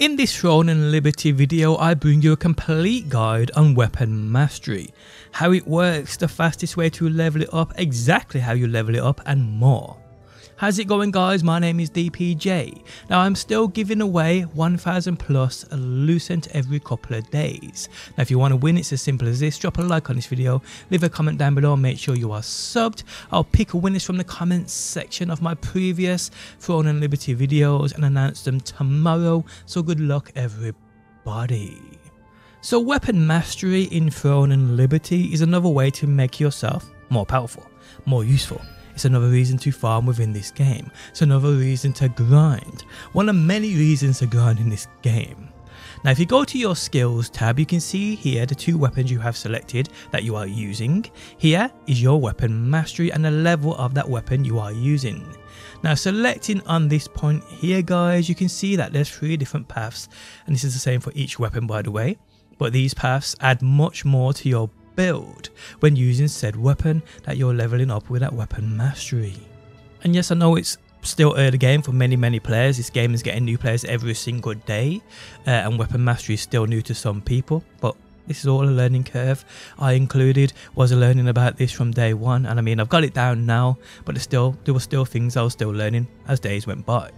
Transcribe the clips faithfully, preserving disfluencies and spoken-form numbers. In this Throne and Liberty video, I bring you a complete guide on Weapon Mastery, how it works, the fastest way to level it up, exactly how you level it up and more. How's it going guys, my name is D P J. Now I'm still giving away one thousand plus Lucent every couple of days. Now if you want to win, it's as simple as this: drop a like on this video, leave a comment down below, make sure you are subbed. I'll pick winners from the comments section of my previous Throne and Liberty videos and announce them tomorrow, so good luck everybody. So Weapon Mastery in Throne and Liberty is another way to make yourself more powerful, more useful. It's another reason to farm within this game. It's another reason to grind. One of many reasons to grind in this game. Now if you go to your skills tab, you can see here the two weapons you have selected that you are using. Here is your weapon mastery and the level of that weapon you are using. Now selecting on this point here guys, you can see that there's three different paths, and this is the same for each weapon by the way, but these paths add much more to your build when using said weapon that you're leveling up with that weapon mastery. And yes, I know it's still early game for many many players. This game is getting new players every single day, uh, and weapon mastery is still new to some people, but this is all a learning curve. I included was learning about this from day one, and I mean I've got it down now, but there's still there were still things I was still learning as days went by.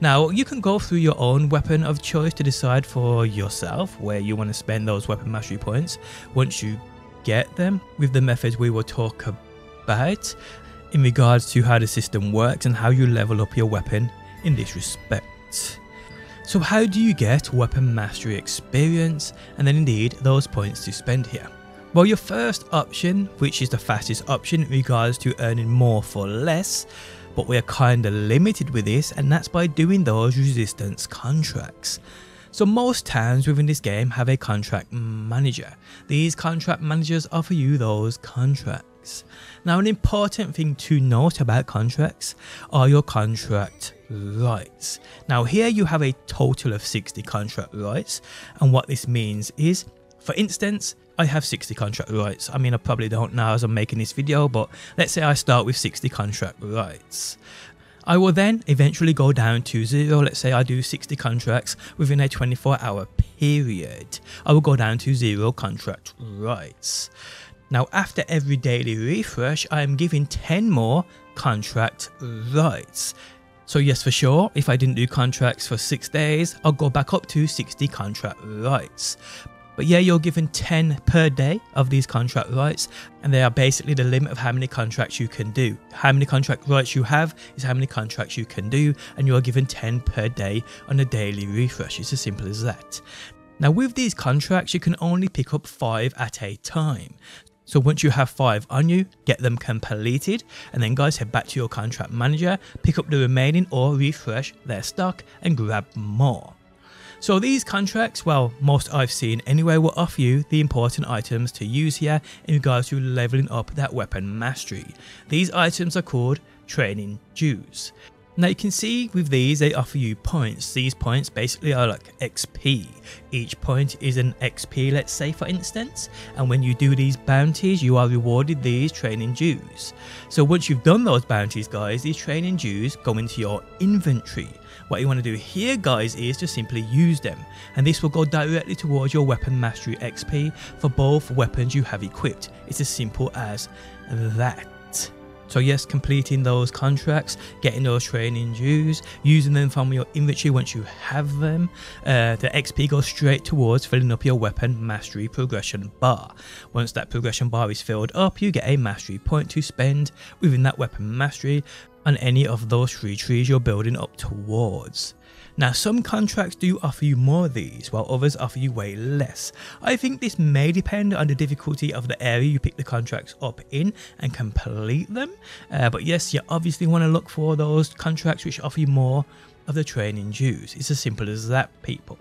Now you can go through your own weapon of choice to decide for yourself where you want to spend those weapon mastery points once you get them, with the methods we will talk about in regards to how the system works and how you level up your weapon in this respect. So how do you get weapon mastery experience and then indeed those points to spend here? Well, your first option, which is the fastest option in regards to earning more for less, but we're kinda limited with this, and that's by doing those resistance contracts. So most towns within this game have a contract manager. These contract managers offer you those contracts. Now an important thing to note about contracts are your contract rights. Now here you have a total of sixty contract rights, and what this means is, for instance, I have sixty contract rights. I mean I probably don't now as I'm making this video, but let's say I start with sixty contract rights. I will then eventually go down to zero. Let's say I do sixty contracts within a twenty-four hour period. I will go down to zero contract rights. Now after every daily refresh, I am given ten more contract rights. So yes, for sure, if I didn't do contracts for six days, I'll go back up to sixty contract rights. But yeah, you're given ten per day of these contract rights, and they are basically the limit of how many contracts you can do. How many contract rights you have is how many contracts you can do, and you are given ten per day on a daily refresh. It's as simple as that. Now with these contracts, you can only pick up five at a time. So once you have five on you, get them completed, and then guys, head back to your contract manager, pick up the remaining or refresh their stock and grab more. So these contracts, well, most I've seen anyway, will offer you the important items to use here in regards to leveling up that weapon mastery. These items are called Training Dews. Now you can see with these, they offer you points. These points basically are like X P. Each point is an X P, let's say for instance, and when you do these bounties, you are rewarded these Training Dews. So once you've done those bounties guys, these Training Dews go into your inventory. What you want to do here guys is to simply use them, and this will go directly towards your weapon mastery X P for both weapons you have equipped. It's as simple as that. So yes, completing those contracts, getting those training dues, using them from your inventory once you have them, uh, the X P goes straight towards filling up your weapon mastery progression bar. Once that progression bar is filled up, you get a mastery point to spend within that weapon mastery on any of those three trees you're building up towards. Now some contracts do offer you more of these, while others offer you way less. I think this may depend on the difficulty of the area you pick the contracts up in and complete them, uh, but yes, you obviously want to look for those contracts which offer you more of the training dues. It's as simple as that people.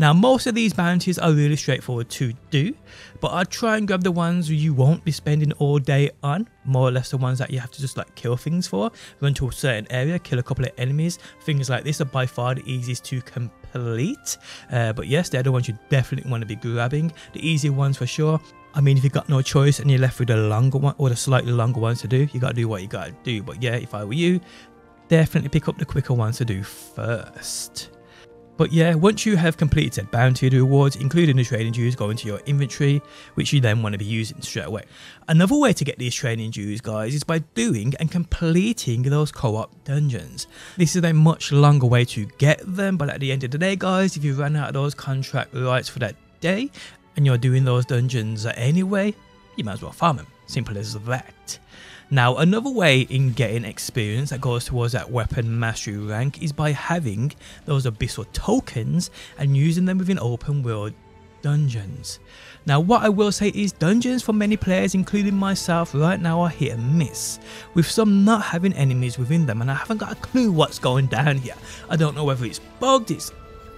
Now most of these bounties are really straightforward to do, but I'd try and grab the ones you won't be spending all day on, more or less the ones that you have to just like kill things for, run to a certain area, kill a couple of enemies, things like this are by far the easiest to complete, uh, but yes, they're the ones you definitely want to be grabbing, the easier ones for sure. I mean if you've got no choice and you're left with the longer one or the slightly longer ones to do, you gotta do what you gotta do, but yeah, if I were you, definitely pick up the quicker ones to do first. But yeah, once you have completed bounty rewards, including the training dues, go into your inventory, which you then want to be using straight away. Another way to get these training dues, guys, is by doing and completing those co-op dungeons. This is a much longer way to get them, but at the end of the day, guys, if you run out of those contract rights for that day and you're doing those dungeons anyway, you might as well farm them. Simple as that. Now, another way in getting experience that goes towards that weapon mastery rank is by having those abyssal tokens and using them within open world dungeons. Now, what I will say is dungeons for many players, including myself right now, are hit and miss, with some not having enemies within them, and I haven't got a clue what's going down here. I don't know whether it's bugged, it's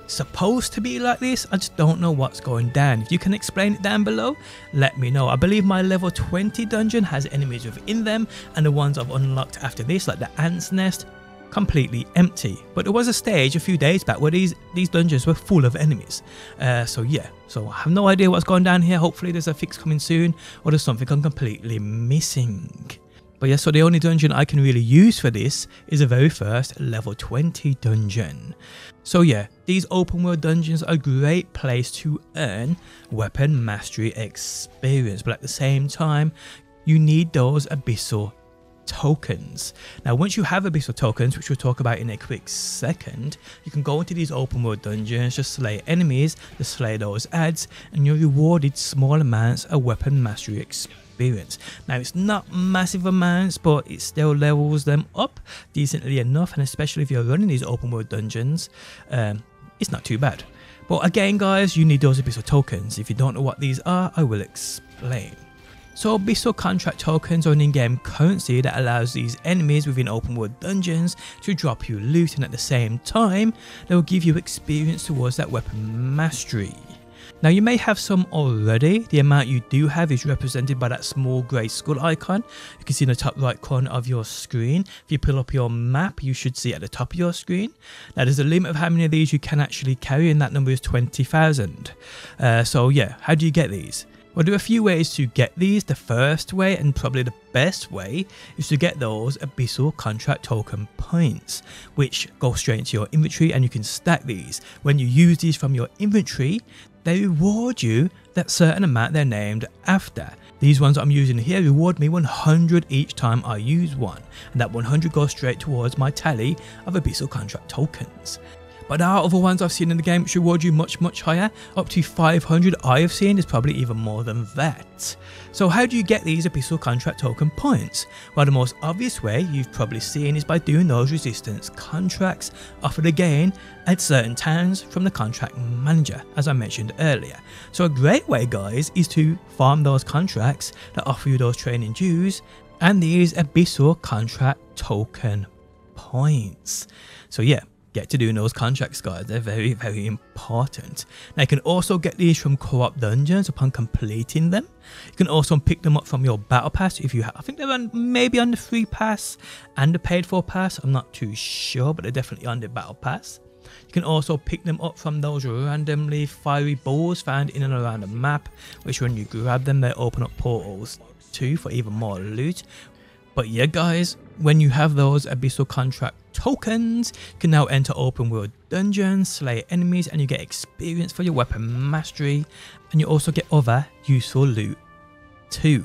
supposed to be like this, I just don't know what's going down. If you can explain it down below, let me know. I believe my level twenty dungeon has enemies within them, and the ones I've unlocked after this, like the Ant's Nest, completely empty. But there was a stage a few days back where these these dungeons were full of enemies, uh, so yeah, so I have no idea what's going down here. Hopefully there's a fix coming soon, or there's something I'm completely missing. But yeah, so the only dungeon I can really use for this is the very first level twenty dungeon. So yeah, these open world dungeons are a great place to earn weapon mastery experience, but at the same time, you need those abyssal tokens. Now, once you have abyssal tokens, which we'll talk about in a quick second, you can go into these open world dungeons, just slay enemies, just slay those adds, and you're rewarded small amounts of weapon mastery experience. Now, it's not massive amounts, but it still levels them up decently enough, and especially if you're running these open world dungeons, um, it's not too bad. But again, guys, you need those abyssal tokens. If you don't know what these are, I will explain. So abyssal contract tokens are an in-game currency that allows these enemies within open world dungeons to drop you loot, and at the same time they will give you experience towards that weapon mastery. Now, you may have some already. The amount you do have is represented by that small grey skull icon you can see in the top right corner of your screen. If you pull up your map, you should see at the top of your screen. Now, there's a limit of how many of these you can actually carry, and that number is twenty thousand. Uh, so yeah, how do you get these? Well, there are a few ways to get these. The first way, and probably the best way, is to get those abyssal contract token points, which go straight into your inventory, and you can stack these. When you use these from your inventory, they reward you that certain amount they're named after. These ones I'm using here reward me one hundred each time I use one, and that one hundred goes straight towards my tally of abyssal contract tokens. But there are other ones I've seen in the game which reward you much, much higher, up to five hundred I have seen, is probably even more than that. So how do you get these abyssal contract token points? Well, the most obvious way you've probably seen is by doing those resistance contracts offered again at certain towns from the contract manager, as I mentioned earlier. So a great way, guys, is to farm those contracts that offer you those training dues and these abyssal contract token points. So yeah, get to doing those contracts, guys. They're very, very important. Now, you can also get these from co-op dungeons upon completing them. You can also pick them up from your battle pass if you have. I think they're on, maybe on the free pass and the paid for pass. I'm not too sure, but they're definitely on the battle pass. You can also pick them up from those randomly fiery balls found in and around the map, which when you grab them, they open up portals too for even more loot. But yeah, guys, when you have those abyssal contract tokens, you can now enter open world dungeons, slay enemies, and you get experience for your weapon mastery, and you also get other useful loot too.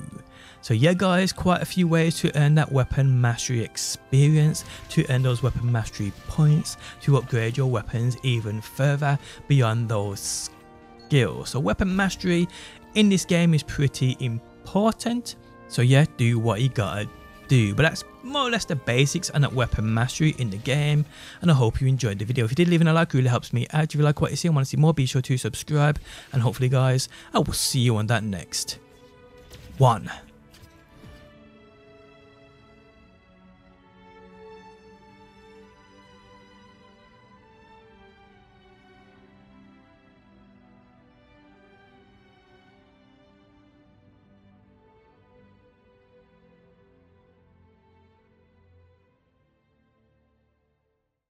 So yeah, guys, quite a few ways to earn that weapon mastery experience, to earn those weapon mastery points, to upgrade your weapons even further beyond those skills. So weapon mastery in this game is pretty important, so yeah, do what you gotta do. But that's more or less the basics and that weapon mastery in the game, and I hope you enjoyed the video. If you did, leaving a like really helps me out. If you like what you see and want to see more, be sure to subscribe, and hopefully, guys, I will see you on that next one.